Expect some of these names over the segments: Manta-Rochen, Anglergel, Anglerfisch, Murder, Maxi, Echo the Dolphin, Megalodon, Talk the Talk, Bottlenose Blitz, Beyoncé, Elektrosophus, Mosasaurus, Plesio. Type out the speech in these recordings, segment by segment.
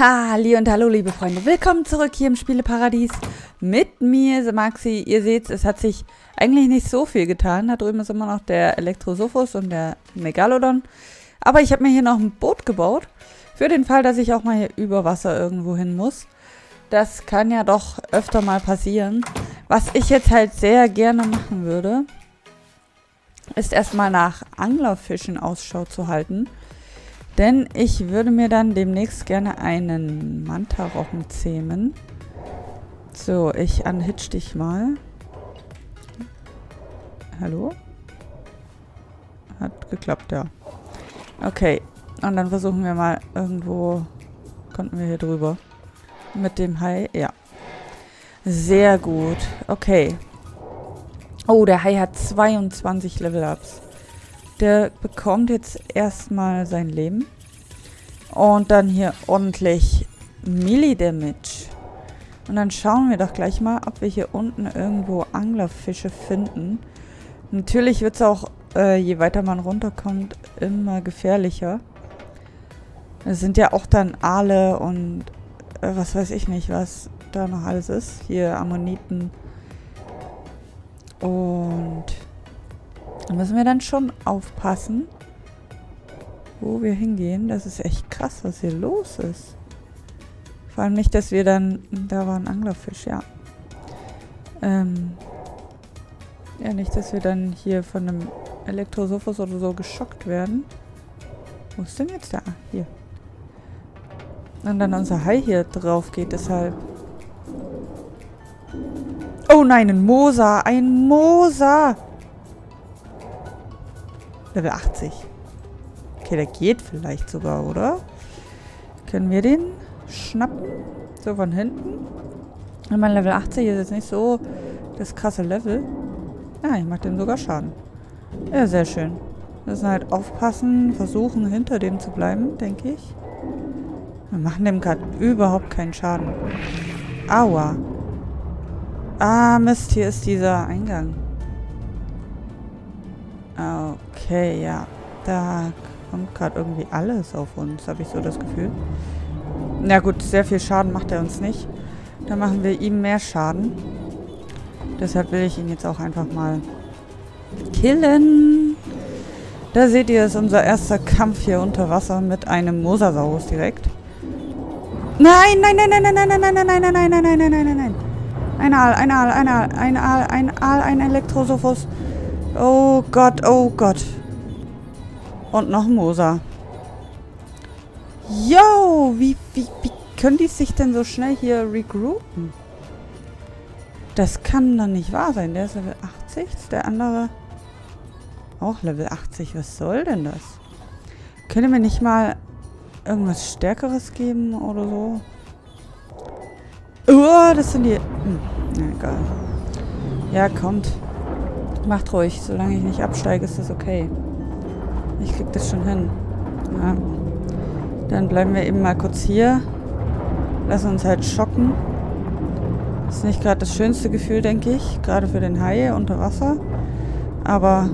Halli und hallo liebe Freunde, willkommen zurück hier im Spieleparadies mit mir, Maxi. Ihr seht, es hat sich eigentlich nicht so viel getan. Da drüben ist immer noch der Elektrosophus und der Megalodon. Aber ich habe mir hier noch ein Boot gebaut, für den Fall, dass ich auch mal hier über Wasser irgendwo hin muss. Das kann ja doch öfter mal passieren. Was ich jetzt halt sehr gerne machen würde, ist erstmal nach Anglerfischen Ausschau zu halten. Denn ich würde mir dann demnächst gerne einen Manta-Rochen zähmen. So, ich unhitch dich mal. Hallo? Hat geklappt, ja. Okay, und dann versuchen wir mal irgendwo... Konnten wir hier drüber? Mit dem Hai? Ja. Sehr gut. Okay. Oh, der Hai hat 22 Level-Ups. Der bekommt jetzt erstmal sein Leben. Und dann hier ordentlich Milli-Damage. Und dann schauen wir doch gleich mal, ob wir hier unten irgendwo Anglerfische finden. Natürlich wird es auch, je weiter man runterkommt, immer gefährlicher. Es sind ja auch dann Aale und was weiß ich nicht, was da noch alles ist. Hier Ammoniten. Und... Da müssen wir dann schon aufpassen, wo wir hingehen. Das ist echt krass, was hier los ist. Vor allem nicht, dass wir dann... Da war ein Anglerfisch, ja. Ja, nicht, dass wir dann hier von einem Elektrosophus oder so geschockt werden. Wo ist denn jetzt der? Hier. Und dann unser Hai hier drauf geht, deshalb... Oh nein, ein Mosa! Ein Mosa! Level 80. Okay, der geht vielleicht sogar, oder? Können wir den schnappen? So, von hinten. Ich meine, Level 80 ist jetzt nicht so das krasse Level. Ja, ich mache dem sogar Schaden. Ja, sehr schön. Wir müssen halt aufpassen, versuchen, hinter dem zu bleiben, denke ich. Wir machen dem gerade überhaupt keinen Schaden. Aua. Ah, Mist, hier ist dieser Eingang. Okay, ja. Da kommt gerade irgendwie alles auf uns, habe ich so das Gefühl. Na gut, sehr viel Schaden macht er uns nicht. Dann machen wir ihm mehr Schaden. Deshalb will ich ihn jetzt auch einfach mal killen. Da seht ihr, ist unser erster Kampf hier unter Wasser mit einem Mosasaurus direkt. Nein, nein, nein, nein, nein, nein, nein, nein, nein, nein, nein, nein, nein, nein, nein, nein. Ein Aal, ein Aal, ein Aal, ein Aal, ein Aal, ein Elektrosophus. Oh Gott, oh Gott. Und noch Mosa. Yo, wie können die sich denn so schnell hier regroupen? Das kann doch nicht wahr sein. Der ist Level 80, ist der andere auch Level 80. Was soll denn das? Können wir mir nicht mal irgendwas Stärkeres geben oder so? Oh, das sind die... Na egal. Ja, kommt. Macht ruhig, solange ich nicht absteige, ist das okay. Ich krieg das schon hin. Ja. Dann bleiben wir eben mal kurz hier. Lassen uns halt schocken. Ist nicht gerade das schönste Gefühl, denke ich. Gerade für den Hai unter Wasser. Aber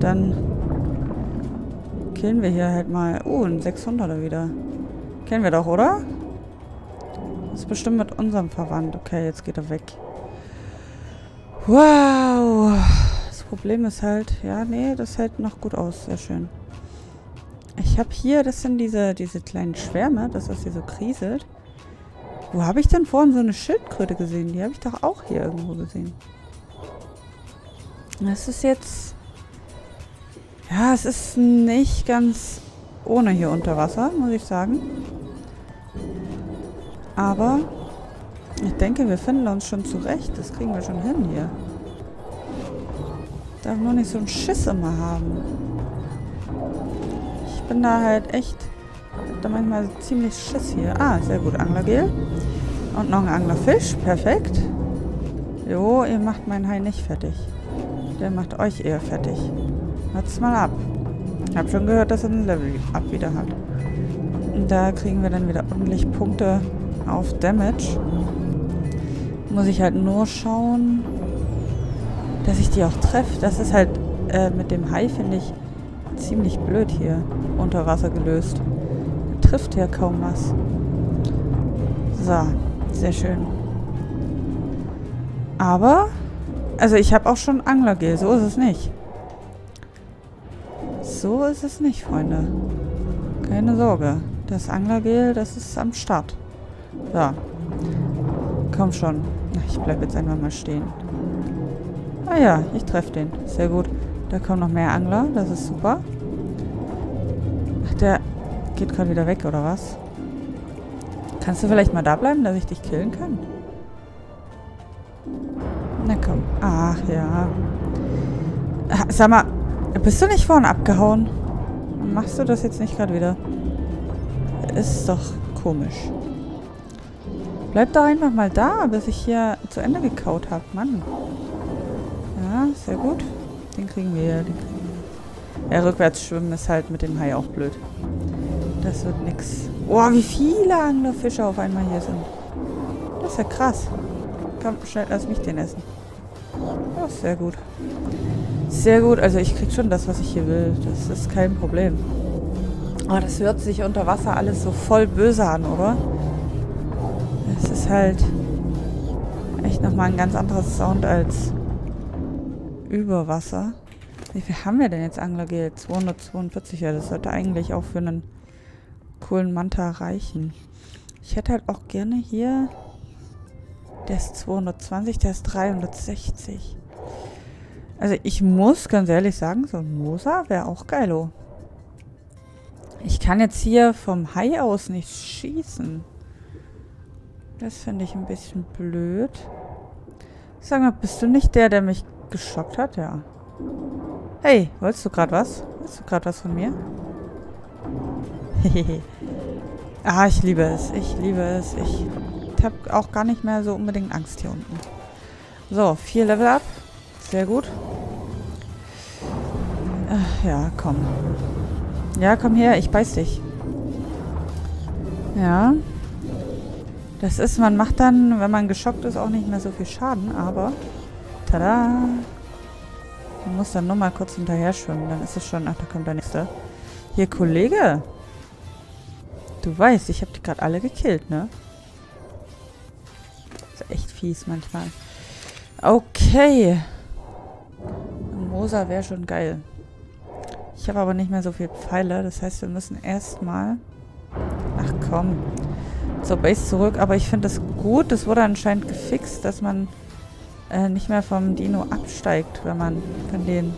dann killen wir hier halt mal. Oh, ein 600er wieder. Kennen wir doch, oder? Ist bestimmt mit unserem verwandt. Okay, jetzt geht er weg. Wow. Problem ist halt, ja, nee, das hält noch gut aus. Sehr schön. Ich habe hier, das sind diese kleinen Schwärme, das, was hier so kriselt. Wo habe ich denn vorhin so eine Schildkröte gesehen? Die habe ich doch auch hier irgendwo gesehen. Das ist jetzt... Ja, es ist nicht ganz ohne hier unter Wasser, muss ich sagen. Aber ich denke, wir finden uns schon zurecht. Das kriegen wir schon hin hier. Ich darf nur nicht so einen Schiss immer haben. Ich bin da halt echt... da manchmal ziemlich Schiss hier. Ah, sehr gut. Anglergel. Und noch ein Anglerfisch. Perfekt. Jo, ihr macht meinen Hai nicht fertig. Der macht euch eher fertig. Hört's mal ab. Ich habe schon gehört, dass er ein Level-Up wieder hat. Und da kriegen wir dann wieder ordentlich Punkte auf Damage. Muss ich halt nur schauen... dass ich die auch treffe. Das ist halt mit dem Hai, finde ich, ziemlich blöd hier unter Wasser gelöst. Trifft ja kaum was. So, sehr schön. Aber, also ich habe auch schon Anglergel, so ist es nicht. So ist es nicht, Freunde. Keine Sorge. Das Anglergel, das ist am Start. So. Komm schon. Ich bleib jetzt einfach mal stehen. Ah ja, ich treffe den. Sehr gut. Da kommen noch mehr Angler. Das ist super. Ach, der geht gerade wieder weg, oder was? Kannst du vielleicht mal da bleiben, dass ich dich killen kann? Na komm. Ach ja. Ach, sag mal, bist du nicht vorne abgehauen? Machst du das jetzt nicht gerade wieder? Ist doch komisch. Bleib doch einfach mal da, bis ich hier zu Ende gekaut habe. Mann. Ja, sehr gut. Den kriegen wir. Ja, rückwärts schwimmen ist halt mit dem Hai auch blöd. Das wird nix. Oh, wie viele Anglerfische auf einmal hier sind. Das ist ja krass. Komm, schnell, lass mich den essen. Ja, sehr gut. Sehr gut, also ich krieg schon das, was ich hier will. Das ist kein Problem. Oh, das hört sich unter Wasser alles so voll böse an, oder? Es ist halt echt nochmal ein ganz anderes Sound als über Wasser. Wie viel haben wir denn jetzt Anglergel? 242, ja, das sollte eigentlich auch für einen coolen Manta reichen. Ich hätte halt auch gerne hier... Der ist 220, der ist 360. Also ich muss ganz ehrlich sagen, so ein Mosa wäre auch geilo. Ich kann jetzt hier vom Hai aus nicht schießen. Das finde ich ein bisschen blöd. Sag mal, bist du nicht der, der mich geschockt hat? Ja. Hey, wolltest du gerade was? Willst du gerade was von mir? Hehehe. Ah, ich liebe es. Ich liebe es. Ich habe auch gar nicht mehr so unbedingt Angst hier unten. So, 4 Level up. Sehr gut. Ach, ja, komm. Ja, komm her, ich beiß dich. Ja. Das ist, man macht dann, wenn man geschockt ist, auch nicht mehr so viel Schaden, aber... Tada! Man muss dann nur mal kurz hinterher schwimmen, dann ist es schon... Ach, da kommt der nächste. Hier, Kollege! Du weißt, ich habe die gerade alle gekillt, ne? Ist echt fies manchmal. Okay. Mosa wäre schon geil. Ich habe aber nicht mehr so viele Pfeile, das heißt, wir müssen erstmal... Ach komm... zur Base zurück, aber ich finde das gut. Das wurde anscheinend gefixt, dass man nicht mehr vom Dino absteigt, wenn man von denen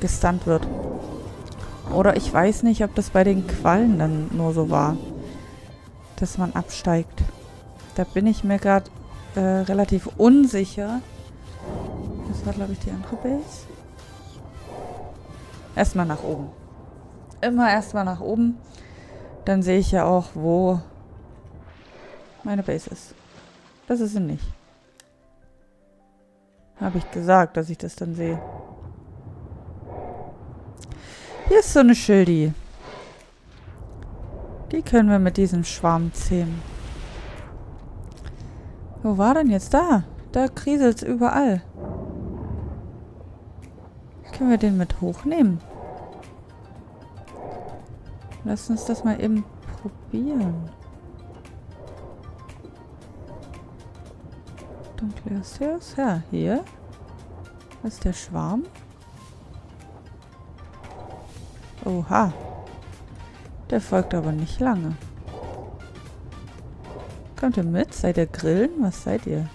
gestunt wird. Oder ich weiß nicht, ob das bei den Quallen dann nur so war, dass man absteigt. Da bin ich mir gerade relativ unsicher. Das war, glaube ich, die andere Base. Erstmal nach oben. Immer erstmal nach oben. Dann sehe ich ja auch, wo meine Base ist. Das ist sie nicht. Habe ich gesagt, dass ich das dann sehe. Hier ist so eine Schildi. Die können wir mit diesem Schwarm zähmen. Wo war denn jetzt da? Da kriselt es überall. Können wir den mit hochnehmen? Lass uns das mal eben probieren. Dunkle Osteus. Ja, hier. Das ist der Schwarm. Oha. Der folgt aber nicht lange. Kommt ihr mit? Seid ihr Grillen? Was seid ihr?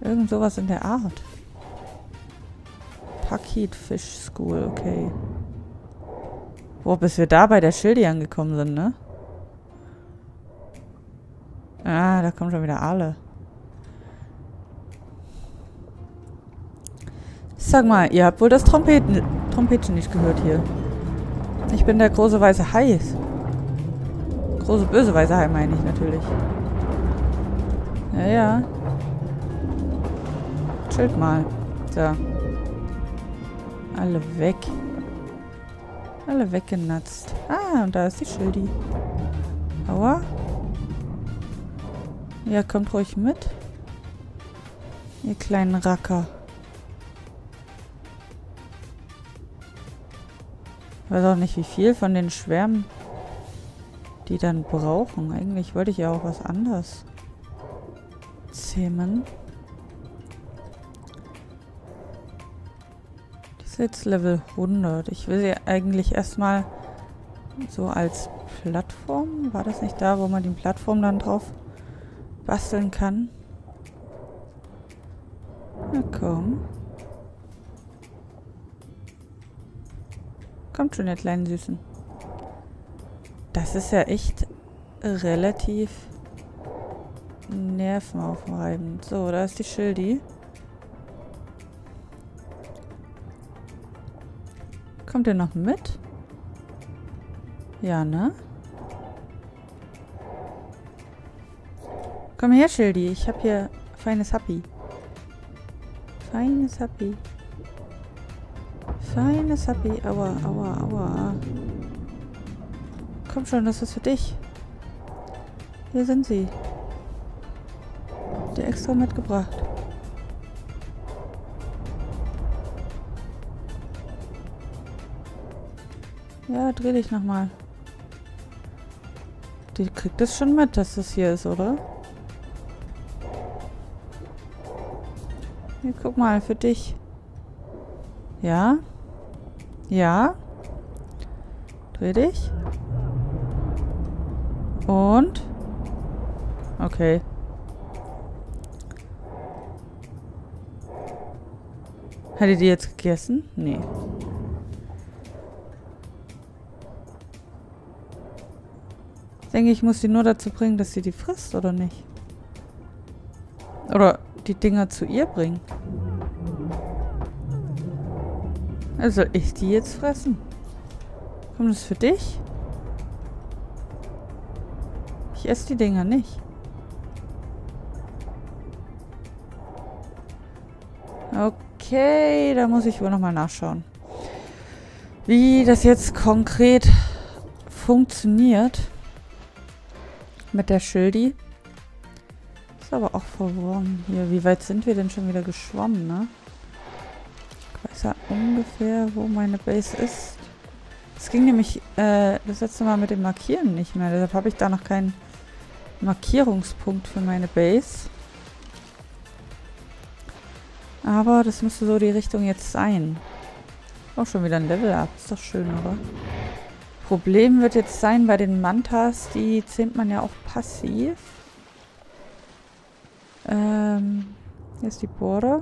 Irgend sowas in der Art. Fish School, okay. Boah, bis wir da bei der Schildi angekommen sind, ne? Ah, da kommen schon wieder alle. Sag mal, ihr habt wohl das Trompetchen nicht gehört hier. Ich bin der große weiße Hai. Große böse weiße Hai meine ich natürlich. Ja, ja. Chillt mal. So. Alle weg. Alle weggenatzt. Ah, und da ist die Schildi. Aua. Ja, kommt ruhig mit. Ihr kleinen Racker. Ich weiß auch nicht, wie viel von den Schwärmen die dann brauchen. Eigentlich wollte ich ja auch was anderes zähmen. Die ist jetzt Level 100. Ich will sie eigentlich erstmal so als Plattform. War das nicht da, wo man die Plattform dann drauf basteln kann? Na komm. Kommt schon, ihr kleinen Süßen. Das ist ja echt relativ nervenaufreibend. So, da ist die Schildi. Kommt ihr noch mit? Ja, ne? Komm her, Schildi. Ich hab hier feines Happy. Feines Happy. Feines Happy. Aua, aua, aua. Komm schon, das ist für dich. Hier sind sie. Dir extra mitgebracht. Ja, dreh dich nochmal. Die kriegt das schon mit, dass das hier ist, oder? Hier, guck mal, für dich. Ja? Ja? Dreh dich. Und? Okay. Hat die jetzt gegessen? Nee. Ich denke, ich muss die nur dazu bringen, dass sie die frisst, oder nicht? Oder die Dinger zu ihr bringen. Also ich die jetzt fressen. Komm, das ist für dich. Ich esse die Dinger nicht. Okay, da muss ich wohl nochmal nachschauen. Wie das jetzt konkret funktioniert. Mit der Schildi. Ist aber auch verworren hier. Wie weit sind wir denn schon wieder geschwommen, ne? Ich weiß ja ungefähr, wo meine Base ist. Es ging nämlich das letzte Mal mit dem Markieren nicht mehr. Deshalb habe ich da noch keinen Markierungspunkt für meine Base. Aber das müsste so die Richtung jetzt sein. Auch schon wieder ein Level Up. Ist doch schön, oder? Problem wird jetzt sein, bei den Mantas, die zähmt man ja auch passiv. Hier ist die Border.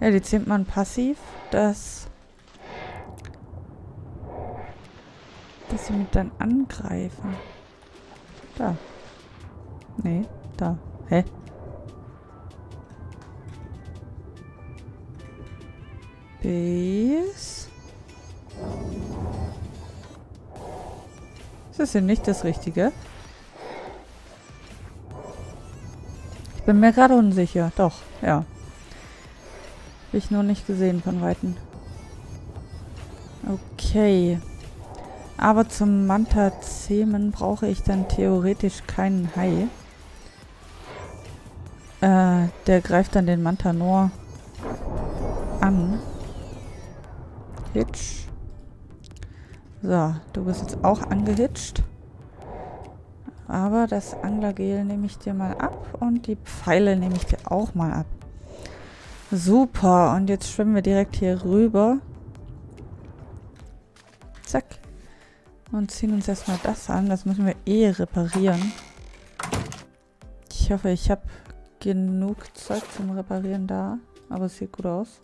Ja, die zähmt man passiv. Dass sie mit dann angreifen. Da. Nee, da. Hä? Base. Ist das denn nicht das Richtige? Ich bin mir gerade unsicher. Doch, ja. Hab ich nur nicht gesehen von Weitem. Okay. Aber zum Manta-Zähmen brauche ich dann theoretisch keinen Hai. Der greift dann den Manta-Nor an. Hitch. So, du bist jetzt auch angehitcht. Aber das Anglergel nehme ich dir mal ab und die Pfeile nehme ich dir auch mal ab. Super, und jetzt schwimmen wir direkt hier rüber. Zack. Und ziehen uns erstmal das an. Das müssen wir eh reparieren. Ich hoffe, ich habe genug Zeug zum Reparieren da. Aber es sieht gut aus.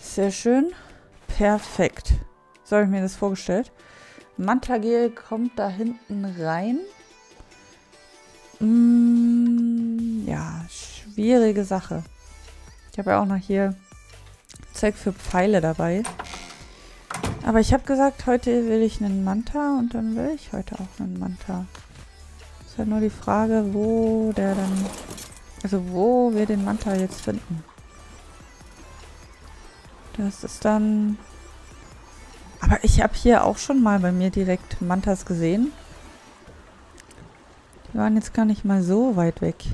Sehr schön. Perfekt. So habe ich mir das vorgestellt. Manta-Gel kommt da hinten rein. Ja, schwierige Sache. Ich habe ja auch noch hier Zeug für Pfeile dabei. Aber ich habe gesagt, heute will ich einen Manta und dann will ich heute auch einen Manta. Ist halt nur die Frage, wo der dann... Also wo wir den Manta jetzt finden. Das ist dann... Aber ich habe hier auch schon mal bei mir direkt Mantas gesehen. Die waren jetzt gar nicht mal so weit weg.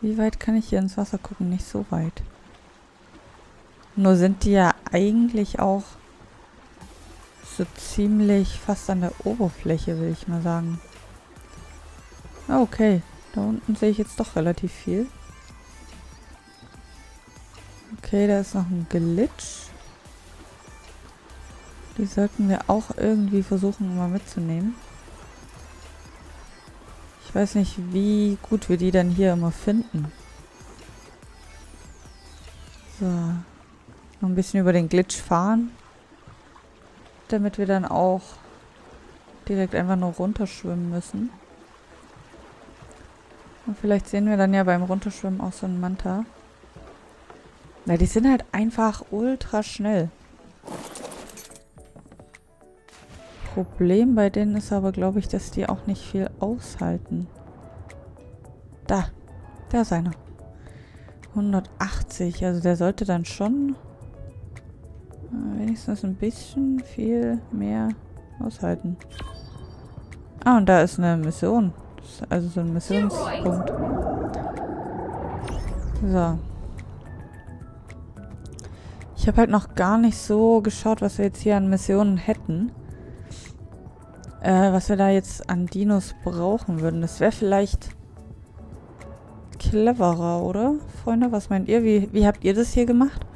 Wie weit kann ich hier ins Wasser gucken? Nicht so weit. Nur sind die ja eigentlich auch so ziemlich fast an der Oberfläche, will ich mal sagen. Okay, da unten sehe ich jetzt doch relativ viel. Okay, da ist noch ein Glitch. Die sollten wir auch irgendwie versuchen, mal mitzunehmen. Ich weiß nicht, wie gut wir die dann hier immer finden. So. Noch ein bisschen über den Glitch fahren. Damit wir dann auch direkt einfach nur runterschwimmen müssen. Und vielleicht sehen wir dann ja beim Runterschwimmen auch so einen Manta. Na, die sind halt einfach ultra schnell. Problem bei denen ist aber, glaube ich, dass die auch nicht viel aushalten. Da ist einer. 180, also der sollte dann schon wenigstens ein bisschen viel mehr aushalten. Und da ist eine Mission. Das ist also so ein Missionspunkt. So. Ich habe halt noch gar nicht so geschaut, was wir jetzt hier an Missionen hätten. Was wir da jetzt an Dinos brauchen würden. Das wäre vielleicht cleverer, oder? Freunde, was meint ihr? Wie habt ihr das hier gemacht?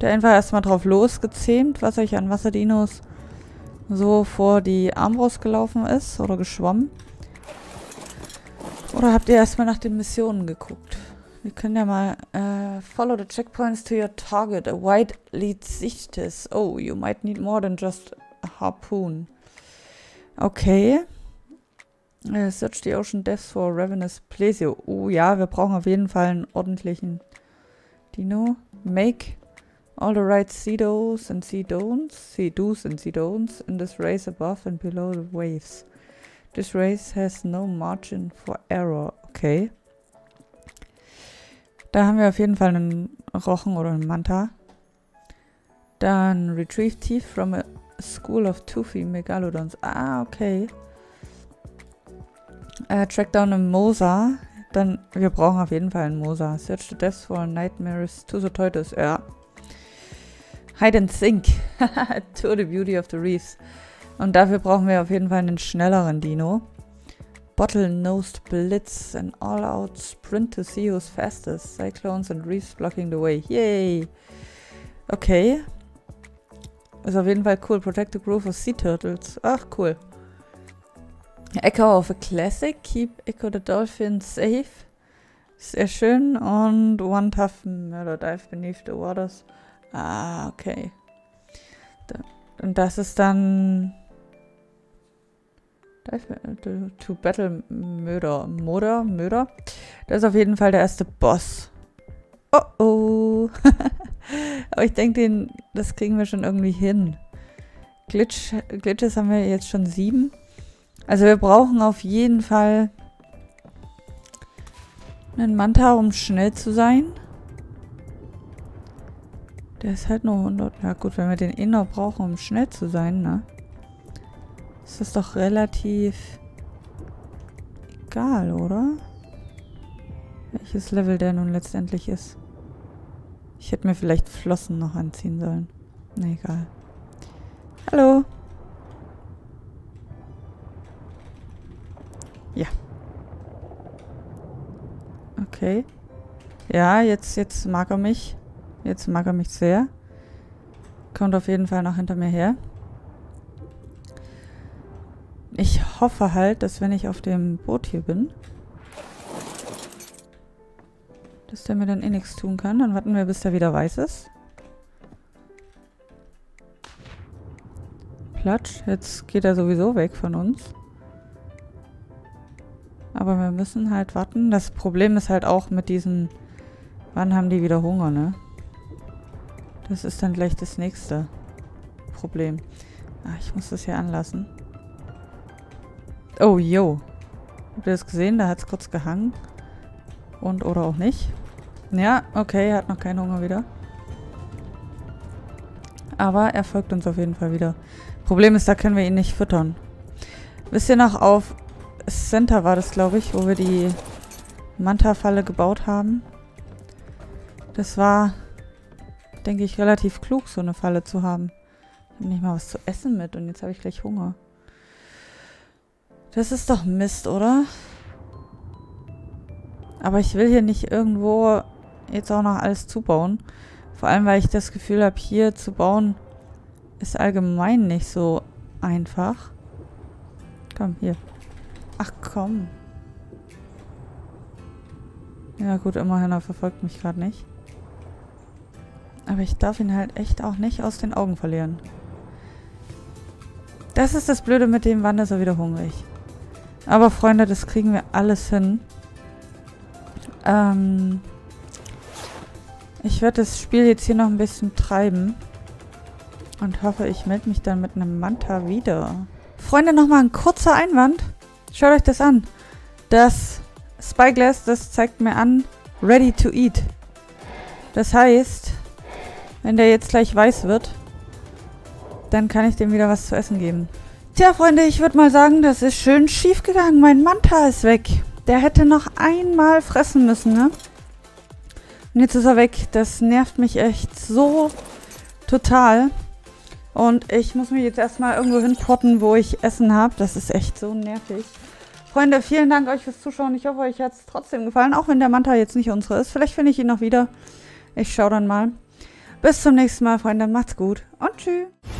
Da einfach erstmal drauf losgezähmt, was euch an Wasserdinos so vor die Armbrust gelaufen ist oder geschwommen. Oder habt ihr erstmal nach den Missionen geguckt? Wir können ja mal follow the checkpoints to your target. A wide lead sichtes. Oh, you might need more than just a harpoon. Okay. Search the ocean depths for ravenous Plesio. Oh ja, wir brauchen auf jeden Fall einen ordentlichen Dino. Make all the right sea-dos and sea-don'ts. Sea-dos and sea-don'ts in this race above and below the waves. This race has no margin for error. Okay. Da haben wir auf jeden Fall einen Rochen oder einen Manta. Dann retrieve teeth from a School of Toothy Megalodons. Okay. Track down a Mosa. Dann, wir brauchen auf jeden Fall einen Mosa. Search the depths for nightmares to the tortoise. Ja. Hide and sink. Tour the beauty of the reefs. Und dafür brauchen wir auf jeden Fall einen schnelleren Dino. Bottlenose Blitz. An all-out sprint to see who's fastest. Cyclones and reefs blocking the way. Yay. Okay. Ist auf jeden Fall cool. Protect the Grove of Sea Turtles. Ach, cool. Echo of a Classic. Keep Echo the Dolphin safe. Sehr schön. Und One Tough Murder. Dive beneath the waters. Okay. Und das ist dann... Dive to Battle Murder. Das ist auf jeden Fall der erste Boss. Oh. Aber ich denke, das kriegen wir schon irgendwie hin. Glitches haben wir jetzt schon 7. Also wir brauchen auf jeden Fall einen Manta, um schnell zu sein. Der ist halt nur 100. Ja gut, wenn wir den Inner brauchen, um schnell zu sein, ne? Ist das doch relativ egal, oder? Welches Level der nun letztendlich ist. Ich hätte mir vielleicht Flossen noch anziehen sollen. Na egal. Hallo. Ja. Okay. Ja, jetzt mag er mich. Jetzt mag er mich sehr. Kommt auf jeden Fall noch hinter mir her. Ich hoffe halt, dass wenn ich auf dem Boot hier bin, dass der mir dann eh nichts tun kann. Dann warten wir, bis der wieder weiß ist. Platsch. Jetzt geht er sowieso weg von uns. Aber wir müssen halt warten. Das Problem ist halt auch mit diesen... Wann haben die wieder Hunger, ne? Das ist dann gleich das nächste Problem. Ich muss das hier anlassen. Oh, yo. Habt ihr das gesehen? Da hat es kurz gehangen. Und oder auch nicht. Ja, okay, er hat noch keinen Hunger wieder. Aber er folgt uns auf jeden Fall wieder. Problem ist, da können wir ihn nicht füttern. Wisst ihr noch, auf Center war das, glaube ich, wo wir die Manta-Falle gebaut haben. Das war denke ich, relativ klug, so eine Falle zu haben. Ich habe nicht mal was zu essen mit und jetzt habe ich gleich Hunger. Das ist doch Mist, oder? Aber ich will hier nicht irgendwo jetzt auch noch alles zubauen. Vor allem, weil ich das Gefühl habe, hier zu bauen ist allgemein nicht so einfach. Komm, hier. Ach, komm. Ja gut, immerhin, er verfolgt mich gerade nicht. Aber ich darf ihn halt echt auch nicht aus den Augen verlieren. Das ist das Blöde mit dem, wann ist er wieder hungrig. Aber Freunde, das kriegen wir alles hin. Ich werde das Spiel jetzt hier noch ein bisschen treiben. Und hoffe, ich melde mich dann mit einem Manta wieder. Freunde, nochmal ein kurzer Einwand. Schaut euch das an. Das Spyglass, das zeigt mir an, ready to eat. Das heißt, wenn der jetzt gleich weiß wird, dann kann ich dem wieder was zu essen geben. Tja, Freunde, ich würde mal sagen, das ist schön schief gegangen. Mein Manta ist weg. Der hätte noch einmal fressen müssen, ne? Und jetzt ist er weg. Das nervt mich echt so total. Und ich muss mich jetzt erstmal irgendwo hinpotten, wo ich Essen habe. Das ist echt so nervig. Freunde, vielen Dank euch fürs Zuschauen. Ich hoffe, euch hat es trotzdem gefallen, auch wenn der Manta jetzt nicht unsere ist. Vielleicht finde ich ihn noch wieder. Ich schaue dann mal. Bis zum nächsten Mal, Freunde. Macht's gut und tschüss.